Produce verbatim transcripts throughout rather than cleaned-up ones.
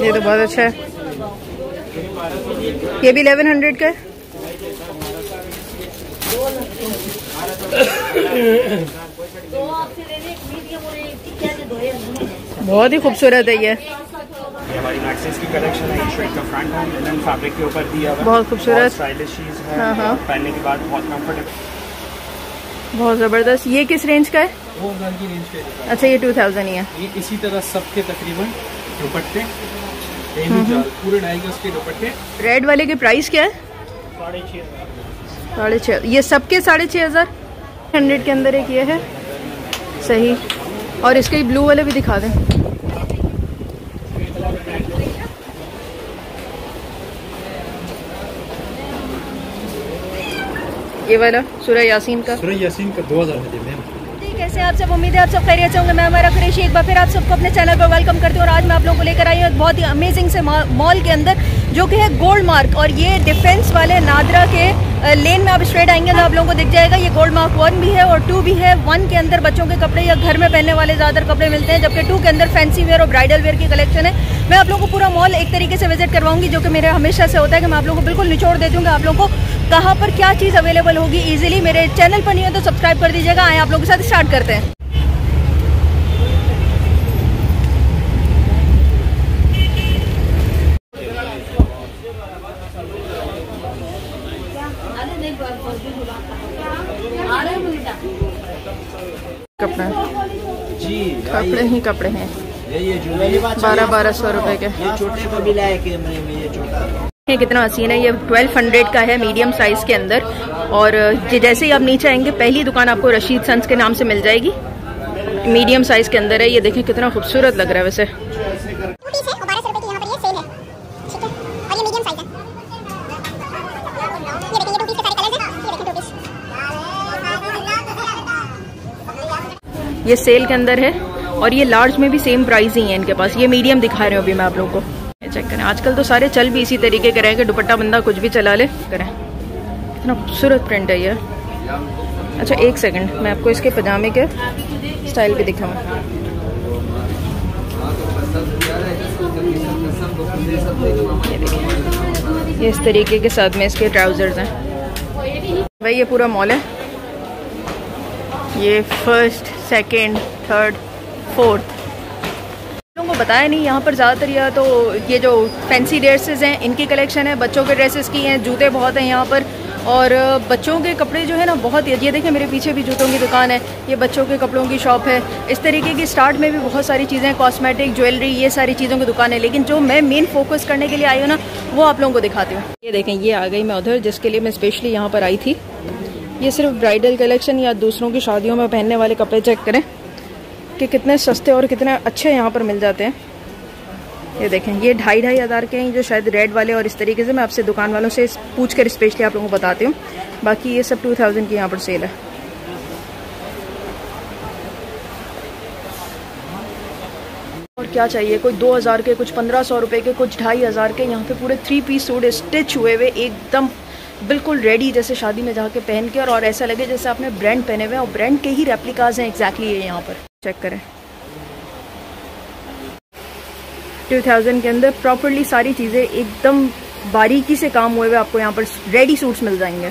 ये तो बहुत अच्छा है। ये भी इलेवन हंड्रेड का है। बहुत ही खूबसूरत है ये, हमारी मैक्सेस की कलेक्शन है। ये का फ्रंट है, लिनन फैब्रिक के ऊपर दिया हुआ है, बहुत खूबसूरत स्टाइलिश चीज है। हां हां, पहनने के बाद बहुत कंफर्टेबल, बहुत जबरदस्त। ये किस रेंज का है? वो वन थाउज़ेंड की रेंज का। अच्छा, ये टू थाउज़ेंड ही है। ये इसी तरह सबके तकरीबन दुपट्टे पूरे ढाई गज के दुपट्टे। रेड वाले के प्राइस क्या है? साढ़े छः। ये सबके साढ़े छः हज़ार हंड्रेड के अंदर एक ये है सही। और इसके ब्लू वाले भी दिखा दें। ये वाला सूरह यासीन का सूरह यासीन का दो हज़ार में मैम। कैसे आप सब, उम्मीद है आप सब खैरियत से होंगे। मैं हुमैरा कुरैशी एक बार फिर आप सबको अपने चैनल पर वेलकम करती हूँ। और आज मैं आप लोगों को लेकर आई हूँ एक बहुत ही अमेजिंग से मॉल के अंदर जो कि है गोल्ड मार्क। और ये डिफेंस वाले नादरा के लेन में आप स्ट्रेट आएंगे तो आप लोगों को दिख जाएगा। ये गोल्ड मार्क वन भी है और टू भी है। वन के अंदर बच्चों के कपड़े या घर में पहनने वाले ज़्यादातर कपड़े मिलते हैं, जबकि टू के अंदर फैंसी वेयर और ब्राइडल वेयर की कलेक्शन है। मैं आप लोगों को पूरा मॉल एक तरीके से विजिट करवाऊंगी, जो कि मेरा हमेशा से होता है कि मैं आप लोगों को बिल्कुल निचोड़ देती हूँ कि आप लोगों को कहाँ पर क्या चीज़ अवेलेबल होगी ईजिली। मेरे चैनल पर नहीं हो तो सब्सक्राइब कर दीजिएगा। आए आप लोगों के साथ स्टार्ट करते हैं। कपड़ा जी, कपड़े ही कपड़े हैं। बारह बारह सौ रुपए के। ये छोटे को भी लाए कैमरे में, ये छोटा ये कितना हसीन है। ये ट्वेल्व हंड्रेड का है मीडियम साइज के अंदर। और जैसे ही आप नीचे आएंगे पहली दुकान आपको रशीद सन्स के नाम से मिल जाएगी, मीडियम साइज के अंदर है। ये देखिए कितना खूबसूरत लग रहा है। वैसे ये सेल के अंदर है और ये लार्ज में भी सेम प्राइस ही है इनके पास। ये मीडियम दिखा रहे हो अभी मैं आप लोगों को, चेक करें। आजकल तो सारे चल भी इसी तरीके के रहे कि दुपट्टा बंदा कुछ भी चला ले करें। कितना खूबसूरत प्रिंट है ये। अच्छा एक सेकंड, मैं आपको इसके पजामे के स्टाइल भी दिखाऊं। ये इस तरीके के साथ में इसके ट्राउजर्स हैं। भाई ये पूरा मॉल है। ये फर्स्ट, सेकंड, थर्ड, फोर्थ लोगों को बताया नहीं। यहाँ पर ज़्यादातर या तो ये जो फैंसी ड्रेसेस हैं इनकी कलेक्शन है, बच्चों के ड्रेसेस की हैं, जूते बहुत हैं यहाँ पर। और बच्चों के कपड़े जो है ना बहुत, ये देखें मेरे पीछे भी जूतों की दुकान है, ये बच्चों के कपड़ों की शॉप है। इस तरीके की स्टार्ट में भी बहुत सारी चीज़ें, कॉस्मेटिक, ज्वेलरी, ये सारी चीज़ों की दुकान है। लेकिन जो मैं मेन फोकस करने के लिए आई हूँ ना वो आप लोगों को दिखाती हूँ। ये देखें, ये आ गई मैं उधर जिसके लिए मैं स्पेशली यहाँ पर आई थी। ये सिर्फ ब्राइडल कलेक्शन या दूसरों की शादियों में पहनने वाले कपड़े। चेक करें कि कितने सस्ते और कितने अच्छे यहाँ पर मिल जाते हैं। ये देखें, ये ढाई ढाई हज़ार के हैं जो शायद रेड वाले। और इस तरीके से मैं आपसे दुकान वालों से पूछ कर स्पेशली आप लोगों को बताती हूँ। बाकी ये सब टू थाउजेंड की यहाँ पर सेल है। और क्या चाहिए, कोई दो हज़ार के, कुछ पंद्रह सौ रुपये के, कुछ ढाई हज़ार के। यहाँ पे पूरे थ्री पीस सूट स्टिच हुए हुए एकदम बिल्कुल रेडी, जैसे शादी में जाके पहन के और, और ऐसा लगे जैसे आपने ब्रांड पहने हुए हैं। और ब्रांड के ही रेप्लिकाज हैं एग्जैक्टली ये यहाँ पर। चेक करें टू थाउज़ेंड के अंदर प्रॉपरली सारी चीज़ें एकदम बारीकी से काम हुए हुए आपको यहाँ पर रेडी सूट्स मिल जाएंगे।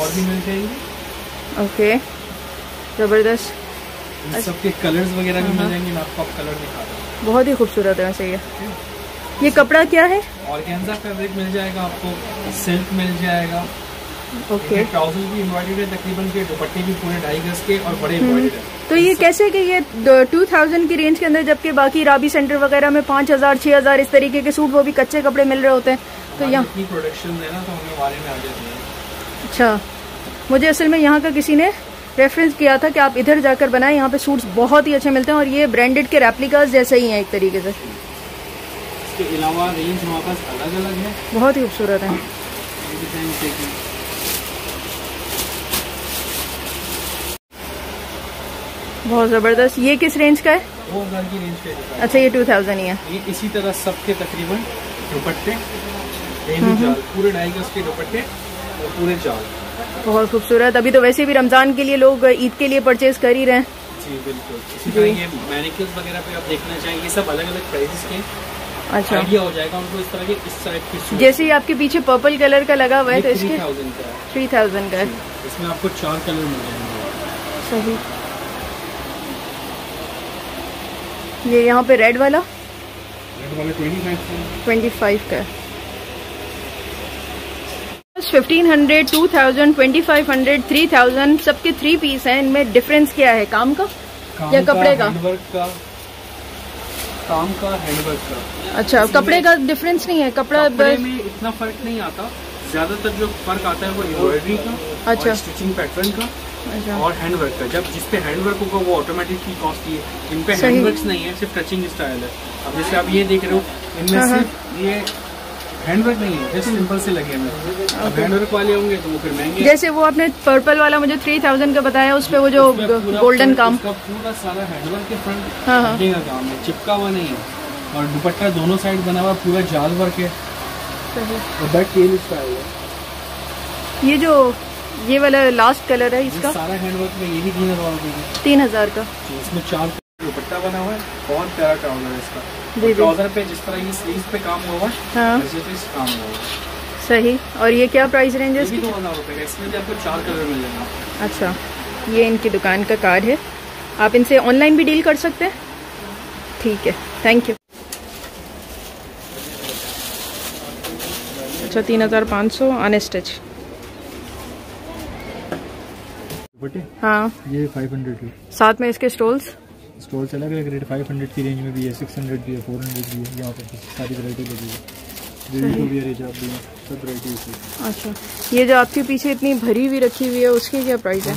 और भी मिल जाएंगे। ओके जबरदस्त, सबके कलर्स वगैरह भी मिल जाएंगे। मैं आपको कलर दिखा रहा हूँ, बहुत ही खूबसूरत है। वैसे ये ये कपड़ा क्या है? ऑर्गेन्जा फैब्रिक मिल जाएगा आपको, सिल्क मिल जाएगा। ओके ट्राउजर भी एम्ब्रॉयडर्ड है तकरीबन के, दुपट्टे भी पूरे ढाई गज के और बड़े एम्ब्रॉयडर्ड है। तो ये कैसे कि ये टू थाउज़ेंड की रेंज के अंदर, जबकि बाकी राबी सेंटर वगैरह में पाँच हज़ार छः हज़ार इस तरीके के सूट वो भी कच्चे कपड़े मिल रहे होते हैं। तो यहाँ की प्रोडक्शन है ना, तो हमें बारे में आ जाती है। अच्छा, मुझे असल में यहाँ का किसी ने रेफरेंस किया था कि आप इधर जाकर बनाएं, यहाँ पे सूट्स बहुत ही अच्छे मिलते हैं। और ये ब्रांडेड के रेप्लिकास जैसे ही हैं एक तरीके से। इसके अलावा रेंज हमारे पास अलग अलग है, बहुत ही खूबसूरत है। बहुत ज़बरदस्त। ये किस रेंज का है? वो वन थाउज़ेंड की रेंज का है। अच्छा ये टू थाउज़ेंड ही है। ये इसी तरह सबके तकरीबन दुपट्टे पूरे ढाई गज के दुपट्टे और पूरे चाल, बहुत खूबसूरत। अभी तो वैसे भी रमज़ान के लिए लोग ईद के लिए परचेज कर ही रहे हैं। जी बिल्कुल। इसी तरह ये मैनिक्योर्स वगैरह पे आप देखना चाहिए, ये सब अलग अलग प्राइसेस के अच्छा आइडिया हो जाएगा उनको। इस तरह के इस साइड की जैसे ही आपके पीछे पर्पल कलर का लगा हुआ है तो इसके तीन हज़ार का है, तीन हज़ार का है। इसमें आपको चार कलर मिल जाएंगे। सही, ये यहाँ पे रेड वाला रेड वाला पच्चीस पच्चीस का है। Fifteen hundred, two thousand, twenty five hundred, three thousand सबके थ्री पीस हैं। इनमें डिफरेंस क्या है? काम का काम या कपड़े का, हैंडवर्क का? काम का, हैंडवर्क का। अच्छा, कपड़े का डिफरेंस नहीं है? कपड़ा कपड़े में इतना फर्क नहीं आता, ज्यादातर जो फर्क आता है वो एम्ब्रॉयडरी का अच्छा, स्टिचिंग पैटर्न का अच्छा, और हैंडवर्क का। जब जिसपे हैंडवर्क होगा वो ऑटोमेटिकली कॉस्टली है। जिनपे हैंडवर्क नहीं है, सिर्फ टचिंग स्टाइल है। अब जैसे आप ये देख रहे हो, इनमें सिर्फ ये हैंडवर्क नहीं है, जैसे सिंपल से लगे हैं। अब हैंडवर्क वाले होंगे तो वो फिर महंगे। जैसे वो आपने पर्पल वाला मुझे थ्री थाउजेंड का बताया, उस पे वो जो गोल्डन काम का पूरा सारा हैंडवर्क के फ्रंट का काम है, चिपका हुआ नहीं है। और दुपट्टा दोनों साइड बना हुआ, पूरा जाल वर्क है। ये जो ये वाला लास्ट कलर है इसका सारा हैंडवर्क में, ये भी तीन हजार रुपए तीन हजार का। इसमें चार दुपट्टा बना हुआ है, बहुत प्यारा ट्राउजर है इसका। ट्राउजर पे जिस तरह ये स्लीव पे काम हुआ हाँ। काम हुआ सही। और ये क्या प्राइस रेंज है? इसमें आपको चार कलर मिल जाएगा। अच्छा, ये इनकी दुकान का कार्ड है, आप इनसे ऑनलाइन भी डील कर सकते हैं। ठीक है, थैंक यू। अच्छा, तीन हजार पाँच सौ अनस्टिच। हाँ, ये फाइव हंड्रेड है। साथ में इसके स्टॉल्स स्टोर चला गया रेट फाइव हंड्रेड की रेंज में भी है, सिक्स हंड्रेड भी है, फोर हंड्रेड भी है। यहाँ पर सारी वैरायटी लगी है, सब वैरायटी है। अच्छा, ये जो आपके पीछे इतनी भरी हुई रखी हुई है उसकी क्या प्राइस है?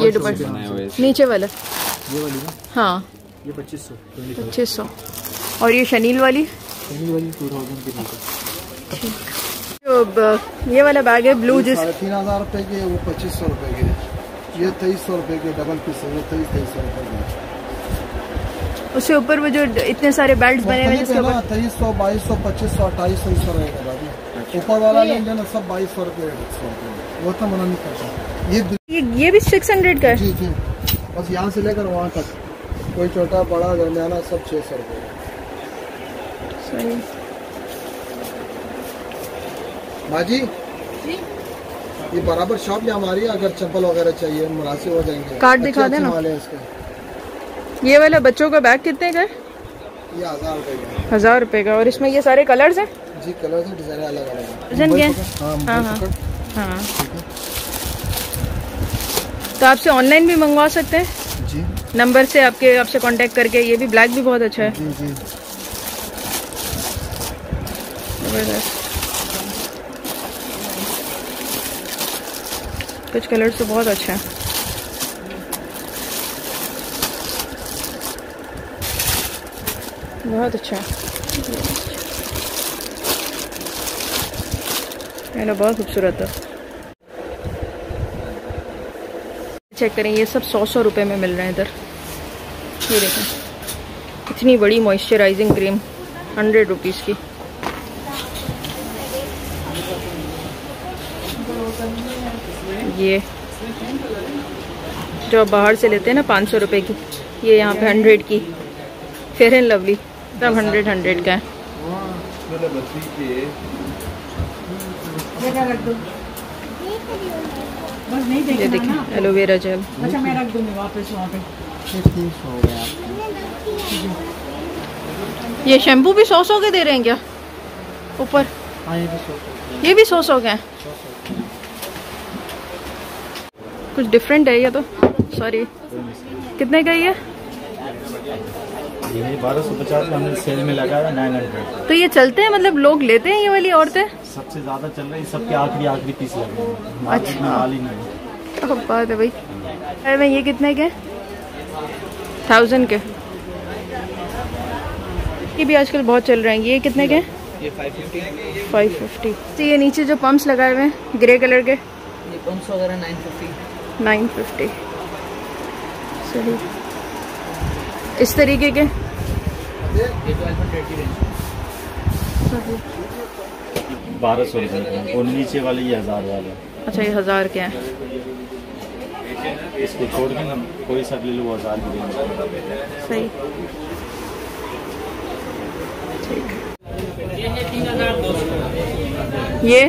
ये दुपट्टा नीचे वाला ये वाली ना? हाँ, ये पच्चीस सौ पच्चीस सौ और ये शनील वाली शनील वाली टू थाउजेंड की रेंज। ये वाला बैग है ब्लू जिस तीन हज़ार रुपये के, वो पच्चीस सौ रुपये के। ये तेईस सौ रुपये के डबल पीस है, ये तेईस तेईस सौ रुपये। उससे ऊपर वो जो इतने सारे बेल्ट बने हुए हैं, तेईस सौ बाईस सौ पच्चीस सौ अट्ठाईस सौ सौ रहेगा। ऊपर वाला लेंगे ना सब बाईस सौ रुपये वो तो मना नहीं करता। ये ये भी सिक्स हंड्रेड का है जी जी। बस यहाँ से लेकर वहाँ तक कोई छोटा बड़ा दरमियाना सब छः सौ रुपये। भाजी ये बराबर शॉप में हमारी, अगर चप्पल वगैरह चाहिए मुनासिब हो जाएंगे। कार्ड दिखा देना। ये वाला बच्चों का बैग कितने का है? ये हजार रुपए का। हजार रुपए का। और इसमें ये सारे कलर्स हैं जी? कलर्स हैं, डिजाइन अलग अलग हैं। हाँ हाँ हाँ। तो आपसे ऑनलाइन भी मंगवा सकते हैं जी, नंबर से आपके आपसे कॉन्टेक्ट करके। ये भी ब्लैक भी बहुत अच्छा है जी जी। कुछ कलर्स तो बहुत अच्छा है। बहुत अच्छा है ना, बहुत खूबसूरत है। चेक करें, ये सब सौ सौ रुपये में मिल रहे हैं इधर। ये देखें, इतनी बड़ी मॉइस्चराइजिंग क्रीम हंड्रेड रुपीज़ की। ये जो बाहर से लेते हैं ना पाँच सौ रुपये की, ये यहाँ पे हंड्रेड की। फेयर एंड लवली सब हंड्रेड हंड्रेड का है। ये देखिए एलोवेरा जेल। ये शैम्पू भी सौ सौ के दे रहे हैं क्या ऊपर? ये भी सौ सौ के हैं। कुछ डिफरेंट है ये तो। सॉरी, कितने का ये? ये बारह सौ पचास का हमने सेल में लगाया, नाइन हंड्रेड। तो ये चलते हैं, मतलब लोग लेते हैं ये वाली औरतें? सबसे ज्यादा चल रही, सबके आखिरी आखिरी पीस लगे हैं। अच्छा, क्या बात है भाई। अरे भाई, ये कितने के? थाउजेंड के। ये भी आजकल बहुत चल रहे हैं। ये कितने के? Five fifty. तो ये नीचे जो पम्प्स लगाए हुए हैं ग्रे कलर के, ये पम्प्स वगैरह नाइन फिफ्टी नाइन फिफ्टी सही। इस तरीके के बारह सौ और नीचे वाले ये हजार वाले। अच्छा, ये हजार के हैं। इसको छोड़ के हम कोई सा ले लो आजाद सही ठीक। ये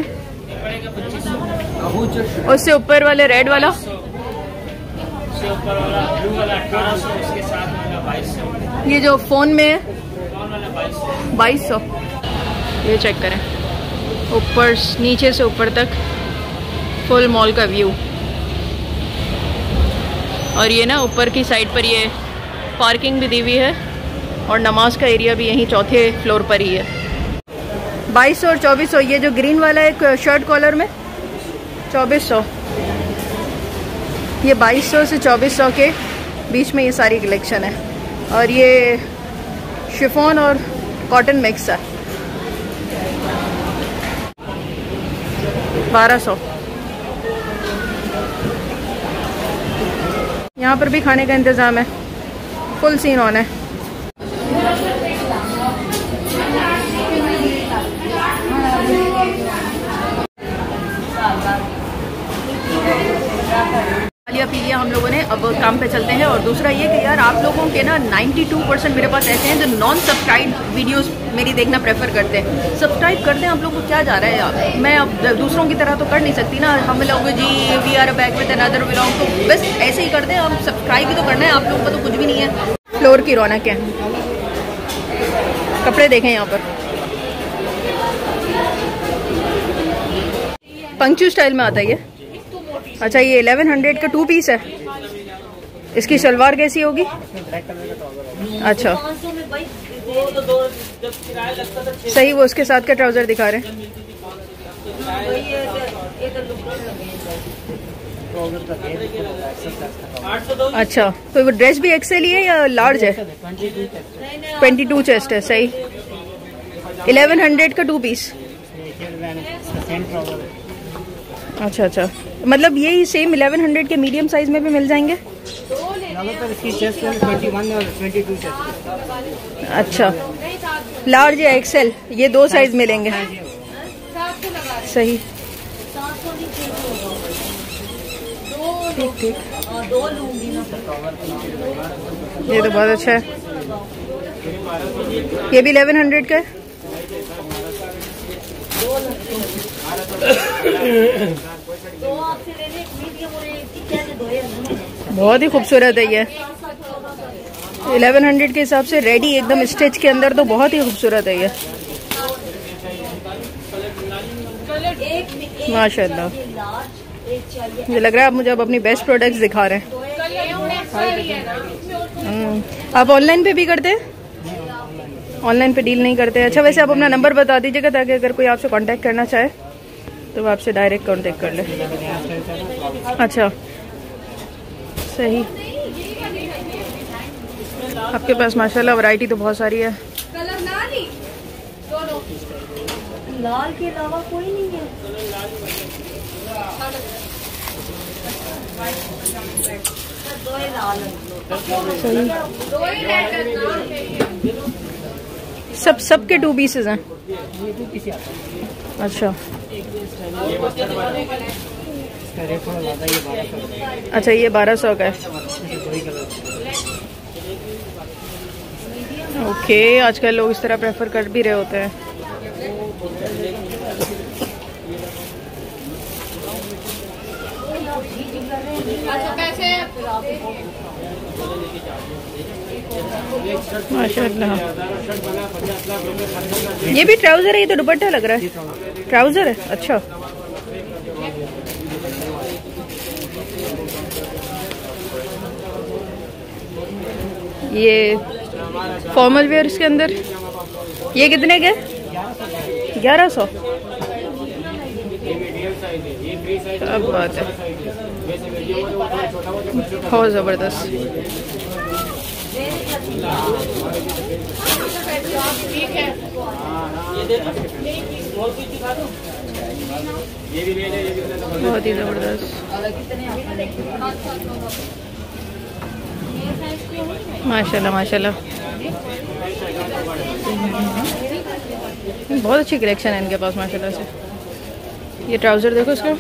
उससे ऊपर वाले रेड वाला उससे ऊपर वाला ब्लू वाला अठारह सौ उसके साथ वाला बाईस सौ। ये जो फोन में है फोन वाला बाईस सौ। ये चेक करें ऊपर नीचे से ऊपर तक फुल मॉल का व्यू। और ये ना ऊपर की साइड पर ये पार्किंग भी दी हुई है और नमाज का एरिया भी यहीं चौथे फ्लोर पर ही है। बाईस सौ और चौबीस सौ। ये जो ग्रीन वाला एक शर्ट कॉलर में चौबीस सौ। ये बाईस सौ से चौबीस सौ के बीच में ये सारी कलेक्शन है। और ये शिफॉन और कॉटन मिक्स है बारह सौ। यहाँ पर भी खाने का इंतज़ाम है। फुल सीन ऑन है। पी लिया हम लोगों ने। अब काम पे चलते हैं। और दूसरा ये कि यार आप लोगों के ना बानवे परसेंट मेरे पास ऐसे हैं जो नॉन सब्सक्राइब वीडियोस मेरी देखना प्रेफर करते हैं। सब्सक्राइब करते हैं आप लोगों को क्या जा रहा है यार। मैं अब दूसरों की तरह तो कर नहीं सकती ना। हम लोग जी we are back with another vlog तो बस ऐसे ही करते हैं। आप सब्सक्राइब भी तो करना है। आप लोगों को तो कुछ भी नहीं है। फ्लोर की रौनक है। कपड़े देखें यहाँ पर पंक्चू स्टाइल में आता है ये। अच्छा ये ग्यारह सौ का टू पीस है। इसकी शलवार कैसी होगी? अच्छा सही वो उसके साथ का ट्राउजर दिखा रहे हैं। अच्छा तो वो ड्रेस भी एक्सेल ही है या लार्ज है? बाईस चेस्ट है। सही ग्यारह सौ का टू पीस। अच्छा अच्छा मतलब यही सेम ग्यारह सौ के मीडियम साइज में भी मिल जाएंगे। अच्छा लार्ज या एक्सेल ये दो साइज मिलेंगे। सही ठीक ठीक। ये तो बहुत अच्छा है। ये भी ग्यारह सौ का है। बहुत ही खूबसूरत है ये। ग्यारह सौ के हिसाब से रेडी एकदम स्टिच के अंदर तो बहुत ही खूबसूरत है ये माशाल्लाह। मुझे लग रहा है आप मुझे अब अपनी बेस्ट प्रोडक्ट्स दिखा रहे हैं। आप ऑनलाइन पे भी करते हैं? ऑनलाइन पे डील नहीं करते। अच्छा वैसे आप अपना नंबर बता दीजिएगा ताकि अगर कोई आपसे कांटेक्ट करना चाहे तो वो आपसे डायरेक्ट कांटेक्ट कर ले। अच्छा सही। आपके पास माशाल्लाह वैरायटी तो बहुत सारी है। लाल के अलावा कोई नहीं है। सब सब के टू पीसेज हैं। अच्छा अच्छा ये बारह सौ का है। ओके आजकल लोग इस तरह प्रेफर कर भी रहे होते हैं। माशाल्लाह ये भी ट्राउजर है। ये तो दुपट्टा लग रहा है। ट्राउजर है। अच्छा ये फॉर्मल वेयर इसके अंदर। ये कितने के? ग्यारह सौ। अब बात है बहुत जबरदस्त। बहुत ही जबरदस्त माशाल्लाह माशाल्लाह। बहुत अच्छी कलेक्शन है इनके पास माशाल्लाह से। ये ट्राउजर देखो इसका।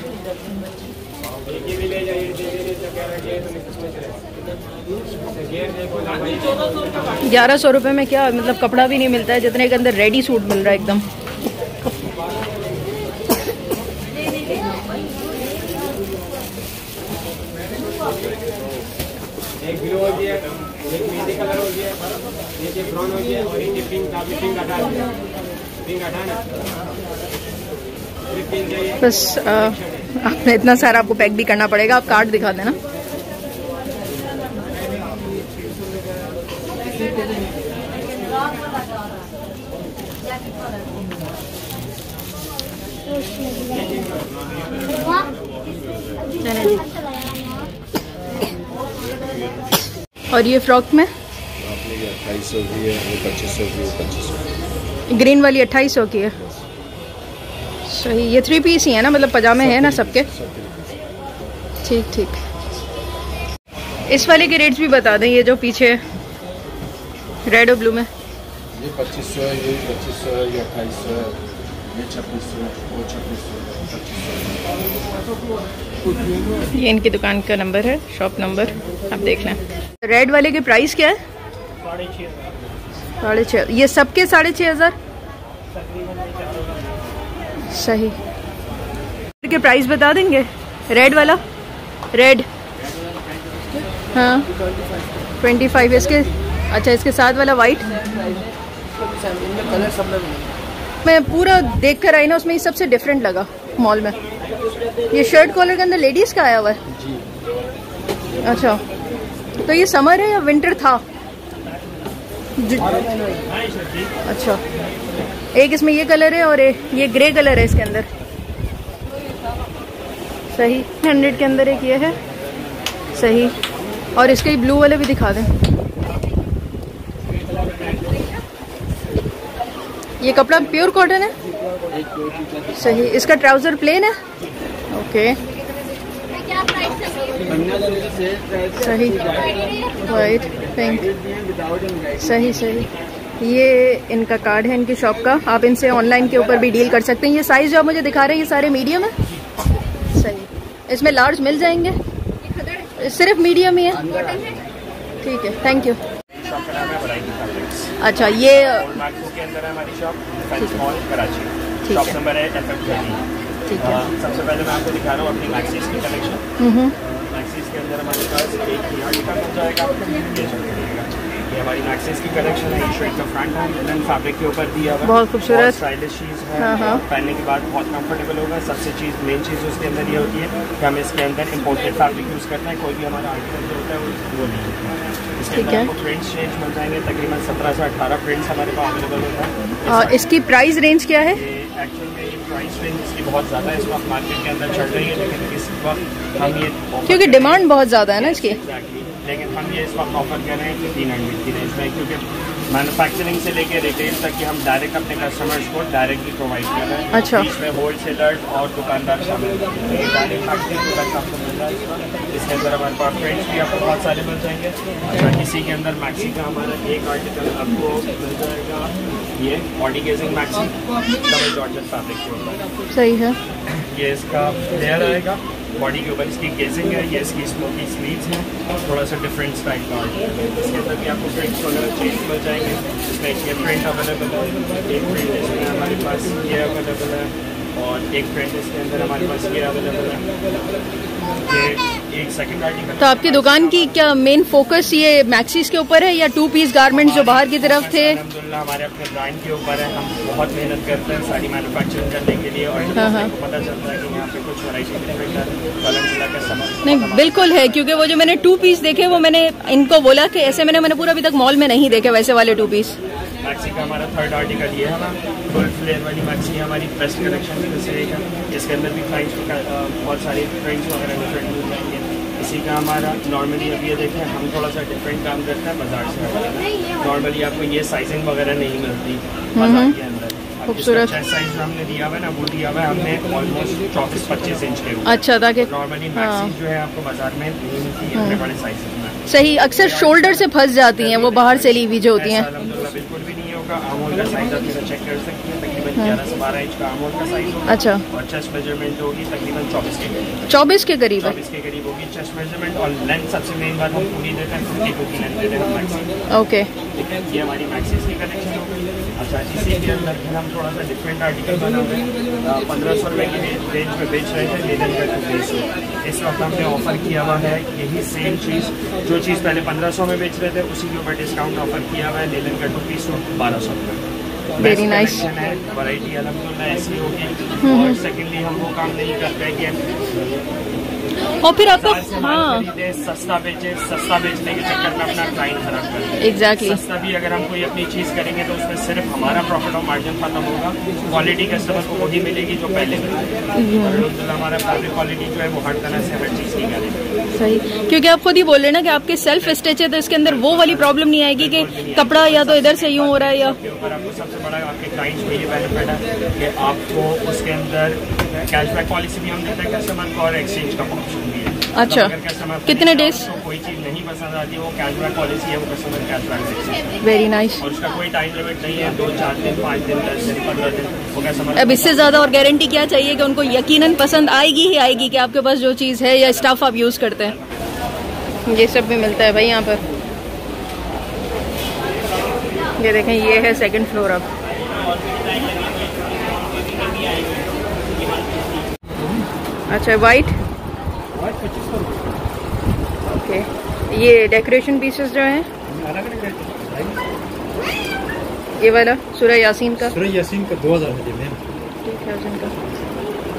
ग्यारह सौ रुपये में क्या मतलब कपड़ा भी नहीं मिलता है जितने के अंदर रेडी सूट मिल रहा है एकदम। एक ब्लू हो गया, एक मेहंदी कलर हो गया, एक ये ब्राउन हो गया और एक पिंक आप पिंक हटा दो, पिंक हटाना बस। आपने इतना सारा आपको पैक भी करना पड़ेगा। आप कार्ड दिखा देना। और ये फ्रॉक में अट्ठाईस सौ की है, वो पच्चीस सौ की, पच्चीस सौ ग्रीन वाली अट्ठाईस सौ की है। सही, ये थ्री पीस ही है ना, मतलब पजामे हैं ना सबके। ठीक ठीक, इस वाले के रेट्स भी बता दें। ये जो पीछे रेड और ब्लू में ये पच्चीस सौ है, ये पच्चीस सौ है, ये अट्ठाईस सौ है, ये छब्बीस सौ, वो छब्बीस सौ। ये इनकी दुकान का नंबर है, शॉप नंबर आप देख लें। रेड वाले के प्राइस क्या है? साढ़े छः। ये सबके साढ़े छः हज़ार। सही, के प्राइस बता देंगे। रेड वाला, रेड हाँ पच्चीस। इसके अच्छा, इसके साथ वाला वाइट। मैं पूरा देख कर आई ना, उसमें ये सबसे डिफरेंट लगा मॉल में। ये शर्ट कॉलर के अंदर लेडीज़ का आया हुआ है। अच्छा, तो ये समर है या विंटर था? अच्छा, एक इसमें ये कलर है और ये ग्रे कलर है इसके अंदर। सही, हंड्रेड के अंदर एक ये है। सही, और इसके ब्लू वाले भी दिखा दें। ये कपड़ा प्योर कॉटन है। सही, इसका ट्राउज़र प्लेन है। ओके सही, वाइट पिंक। सही सही, ये इनका कार्ड है इनकी शॉप का। आप इनसे ऑनलाइन के ऊपर भी डील कर सकते हैं। ये साइज़ जो आप मुझे दिखा रहे हैं ये सारे मीडियम है। सही, इसमें लार्ज मिल जाएंगे, सिर्फ मीडियम ही है। ठीक है, थैंक यू। अच्छा, ये गोल्ड मार्क टू के अंदर है हमारी shop, friends mall Karachi. Shop number है एफ एफ थर्टी। ठीक है, सबसे पहले मैं आपको दिखा रहा हूँ अपनी मैक्सीज की कलेक्शन। मैक्सीज के अंदर हमारे पास एक यहाँ का मिल जाएगा, ये हमारी मैक्सीज की कलेक्शन है। शर्ट का फ्रंट है लिनन फैब्रिक के ऊपर दिया हुआ, बहुत खूबसूरत स्टाइलिश चीज़ है। पहनने के बाद बहुत कंफर्टेबल होगा। सबसे चीज़ मेन चीज़ उसके अंदर ये होती है कि हम इसके अंदर इम्पोर्टेड फैब्रिक यूज़ करते हैं। कोई भी हमारा आर्टिकल जो होता है वो नहीं होता है। ठीक है, प्रिंट्स चेंज मिल जाएंगे, तकरीबन सत्रह से अठारह प्रिंट्स हमारे पास अवेलेबल होता है। और इसकी प्राइस रेंज क्या है? एक्चुअल में ये प्राइस रेंज इसकी बहुत ज़्यादा है, इस वक्त मार्केट के अंदर चल रही है, लेकिन इस वक्त हम ये क्योंकि डिमांड बहुत ज़्यादा है ना इसकी, लेकिन हम ये इस वक्त ऑफर कर रहे हैं कि तीन हंड्रेड की रेंज में, क्योंकि मैन्युफैक्चरिंग से लेके रिटेल तक कि हम डायरेक्ट अपने कस्टमर्स को डायरेक्टली प्रोवाइड कर रहे हैं। अच्छा, इसमें होलसेलर्स और दुकानदार शामिल हैं। मैन्युफैक्चरिंग प्रोडक्ट आपको मिल रहा है। इसके अंदर हमारे पास प्रिंट्स भी आपको बहुत सारे मिल जाएंगे। इसी के अंदर मैक्सी का हमारा एक आर्टिकल आपको मिल जाएगा, ये बॉडी गेजिंग मैक्सी डबल जॉर्जेट फैब्रिक के ऊपर। सही है, ये इसका लेयर आएगा बॉडी के ऊपर, इसकी गेजिंग है। ये इसकी स्मोकी स्लीव्स हैं और थोड़ा सा डिफरेंट स्टाइल का है। इसके अंदर भी आपको प्रिंट्स वगैरह चेंज मिल जाएंगे। इसमें ये प्रिंट अवेलेबल है, एक प्रिंट इसमें हमारे पास ये अवेलेबल है और एक प्रिंट इसके अंदर हमारे पास ये अवेलेबल है। ये एक सेकेंड आर्टिकल। तो आपकी दुकान की क्या मेन फोकस ये मैक्सीज के ऊपर है या टू पीस गारमेंट्स जो बाहर की तरफ थे? अल्हम्दुलिल्लाह, हमारे अपने ब्रांड के ऊपर है। हम बहुत मेहनत करते हैं साड़ी मैन्युफैक्चरिंग करने के लिए और आपको पता चलता है कि यहाँ पे कुछ वैरायटी नहीं, नहीं बिल्कुल है। क्योंकि वो जो मैंने टू पीस देखे वो मैंने इनको बोला कि ऐसे मैंने मैंने पूरा अभी तक मॉल में नहीं देखे वैसे वाले टू पीस। मैक्सी का हमारा थर्ड आर्टिकल ये है, फुल फ्लेयर वाली मैक्सी हमारी बेस्ट कलेक्शन में से एक है। इसके अंदर भी प्राइस बहुत सारी प्राइस वगैरह डिफरेंट मिल जाएंगे। इसी का हमारा नॉर्मली अब ये देखें, हम थोड़ा सा डिफरेंट काम करते हैं बाजार से। नॉर्मली आपको ये साइजिंग वगैरह नहीं मिलती बाजार के अंदर। खूबसूरत साइज हमने दिया हुआ है ना, वो दिया हुआ है हमने ऑलमोस्ट चौबीस पच्चीस इंच के। अच्छा, ताकि नॉर्मली मैक्सी जो है आपको बाजार में नहीं मिलती है अपने बड़े साइज में। सही, अक्सर शोल्डर से फंस जाती हैं वो बाहर से ली हुई जो होती हैं। बिल्कुल भी नहीं होगा, आप उनका साइज चेक कर सकते हैं। तकरीबन ग्यारह बारह इंच का आर्म होल का साइज होगा। अच्छा। और चेस्ट मेजरमेंट होगी तकरीबन चौबीस के करीब। चौबीस के करीब चौबीस के करीब होगी चेस्ट मेजरमेंट। और लेंथ सबसे मेन बात हम पूरी देते हैं, कुर्ती को लेंथ देते हैं मैक्सिस। ओके, ठीक है, ये हमारी मैक्सिस की कलेक्शन होगी। अच्छा, इसी के अंदर हम थोड़ा सा डिफरेंट आर्टिकल बना रहे हैं। पंद्रह सौ रुपये की रेंज पर बेच रहे थे लेदर का ड्रेस, इस वक्त हमने ऑफर किया हुआ है यही सेम चीज़, जो चीज़ पहले पंद्रह सौ में बेच रहे थे उसी के ऊपर डिस्काउंट ऑफर किया हुआ है। लेलन का टू पीस बारह सौ रुपये। वेरी नाइस है, वैरायटी अलहमदुलिल्लाह ऐसी होगी। और सेकेंडली हम वो काम नहीं करते कि और फिर आप हाँ सस्ता बेचे, सस्ता बेचने के चक्कर में अपना टाइम खराब करते हैं। एग्जैक्टली, सस्ता भी अगर हम कोई अपनी चीज़ करेंगे तो उसमें सिर्फ हमारा प्रॉफिट और मार्जिन खत्म होगा, क्वालिटी कस्टमर को वही मिलेगी जो पहले मिलेगी। अलहमदुलिल्लाह हमारा फैब्रिक क्वालिटी जो है वो हर तरह से हर चीज़ निकालेगी। सही, क्योंकि आप खुद ही बोल रहे ना कि आपके सेल्फ स्टिच है तो इसके अंदर वो वाली प्रॉब्लम नहीं आएगी कि कपड़ा या तो इधर से यूँ हो रहा है या। सबसे बड़ा आपके क्लाइंट्स में ये बेनिफिट है कि आपको उसके अंदर कैशबैक पॉलिसी भी हम देते हैं कस्टमर को और एक्सचेंज का ऑप्शन भी है। अच्छा, कितने डेज तो कोई चीज़ नहीं पसंद आती है वो कैशबैक पॉलिसी है, वो कस्टमर कैशबैक देते हैं। Very nice. और उसका कोई टाइम लिमिट नहीं है, दो चार दिन पाँच दिन दस दिन पंद्रह दिन वो कस्टमर। अब इससे ज़्यादा और गारंटी क्या चाहिए कि उनको यकीनन पसंद आएगी ही आएगी कि आपके पास जो चीज़ है या स्टाफ आप यूज़ करते हैं। ये सब भी मिलता है भाई यहाँ पर, ये देखें, ये है सेकंड फ्लोर। अब अच्छा, वाइट ओके, ये डेकोरेशन पीसेस जो हैं ये वाला सूरह यासीन का सूरह यासीन का दो हज़ार में दो हज़ार का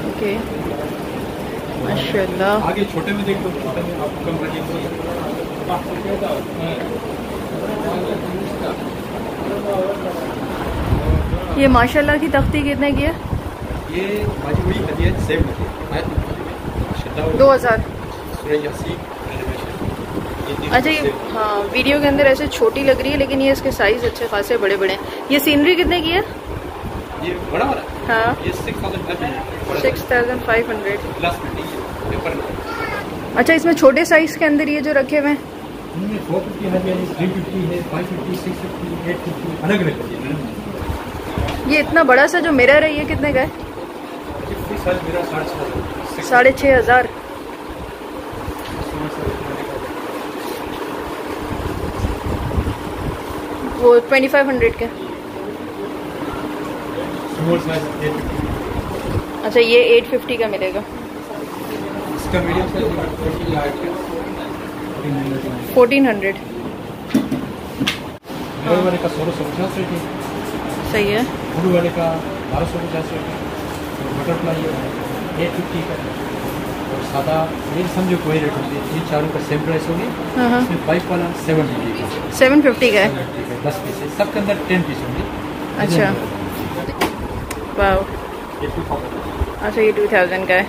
ओके, माशाल्लाह। आगे छोटे में देख लो, छोटे में आप कम रखिए। ये माशाल्लाह की तख्ती कितने की है? ये दो हज़ार। अच्छा, ये हाँ वीडियो के अंदर ऐसे छोटी लग रही है लेकिन ये इसके साइज अच्छे खासे बड़े बड़े हैं। ये सीनरी कितने की है? ये बड़ा वाला? हाँ, ये सिक्स थाउजेंड फाइव हंड्रेड। अच्छा, इसमें छोटे साइज के अंदर ये जो रखे हुए हैं ये इतना बड़ा सा जो मिरर है ये कितने का है? साढ़े छः हज़ार। वो ट्वेंटी फाइव हंड्रेड के। अच्छा, ये एट फिफ्टी का मिलेगा। Fourteen hundred. सही है। सेवन फिफ्टी का है, दस पीस सबके अंदर टेन पीस होंगे। अच्छा, अच्छा, ये टू थाउजेंड का है।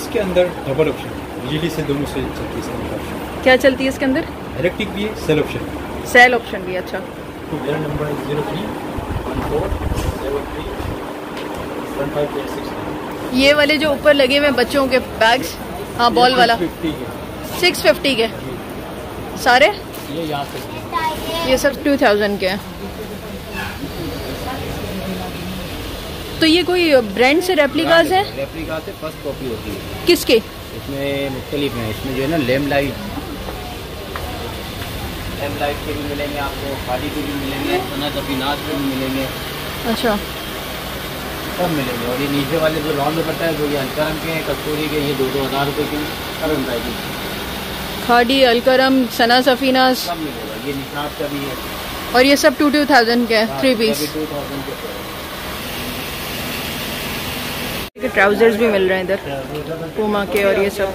इसके अंदर डबल ऑप्शन बिजली से दोनों से चलती है। क्या चलती है इसके अंदर? इलेक्ट्रिक भी है, सेल ऑप्शन सेल ऑप्शन भी। अच्छा, तो मेरा नंबर है zero three one four seven three one five eight six. ये वाले जो ऊपर लगे हुए बच्चों के बैग्स, हाँ बॉल वाला सिक्स फिफ्टी के सारे, ये यहाँ से ये सब टू थाउजेंड के हैं। तो ये कोई ब्रांड से रेप्लिकास है? रेप्लिकास है, फर्स्ट कॉपी होती है। किसके? इसमें मुख्तलिफ है, इसमें जो है ना लैम लाइट एम लाइट के भी मिलेंगे आपको, खादी के भी मिलेंगे, सना सफीना के भी मिलेंगे। अच्छा, सब मिलेंगे। और ये नीचे वाले जो राउंड दुपट्टा है जो ये अलकरम के हैं, कस्तूरी के, ये दो दो हज़ार रुपये के करम प्राइस। खादी, अलकरम, सना सफीना सब मिलेगा। ये निखार का भी है। और ये सब टू टू थाउजेंड के थ्री पीस। टू थाउजेंड के ट्राउजर्स भी मिल रहे हैं इधर पोमा के। और ये सब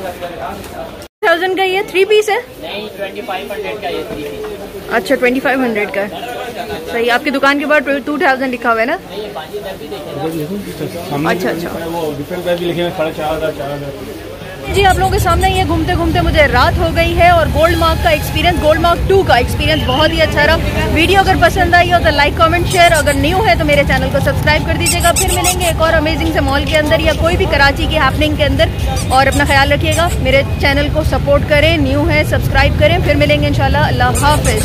थाउजेंड का ये थ्री पीस है? नहीं, ट्वेंटी फाइव हंड्रेड का ये थ्री पीस। अच्छा, ट्वेंटी फाइव हंड्रेड का है। सही, आपकी दुकान के बाहर टू थाउजेंड लिखा हुआ है ना? अच्छा, अच्छा जी। आप लोगों के सामने ये घूमते घूमते मुझे रात हो गई है और गोल्ड मार्क का एक्सपीरियंस, गोल्ड मार्क टू का एक्सपीरियंस बहुत ही अच्छा रहा। वीडियो अगर पसंद आई हो तो लाइक कमेंट शेयर, अगर न्यू है तो मेरे चैनल को सब्सक्राइब कर दीजिएगा। फिर मिलेंगे एक और अमेजिंग से मॉल के अंदर या कोई भी कराची की हैपनिंग के अंदर। और अपना ख्याल रखिएगा, मेरे चैनल को सपोर्ट करें, न्यू है सब्सक्राइब करें। फिर मिलेंगे इंशाल्लाह। अल्लाह हाफिज़।